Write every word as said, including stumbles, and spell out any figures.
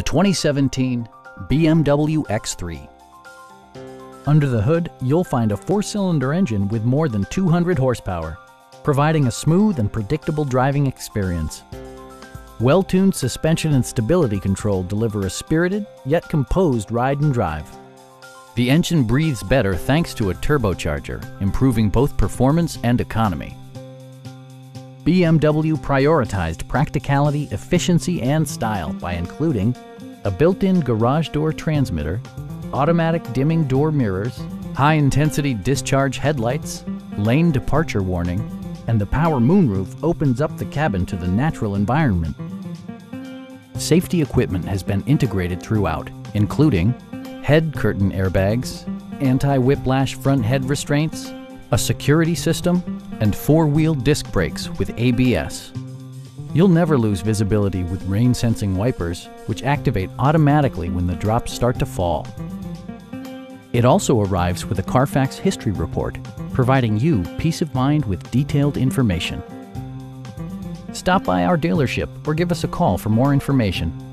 The twenty seventeen B M W X three. Under the hood, you'll find a four-cylinder engine with more than two hundred horsepower, providing a smooth and predictable driving experience. Well-tuned suspension and stability control deliver a spirited yet composed ride and drive. The engine breathes better thanks to a turbocharger, improving both performance and economy. B M W prioritized practicality, efficiency, and style by including a built-in garage door transmitter, automatic dimming door mirrors, high-intensity discharge headlights, lane departure warning, and the power moonroof opens up the cabin to the natural environment. Safety equipment has been integrated throughout, including head curtain airbags, anti-whiplash front head restraints, a security system, and four-wheel disc brakes with A B S. You'll never lose visibility with rain-sensing wipers, which activate automatically when the drops start to fall. It also arrives with a Carfax history report, providing you peace of mind with detailed information. Stop by our dealership or give us a call for more information.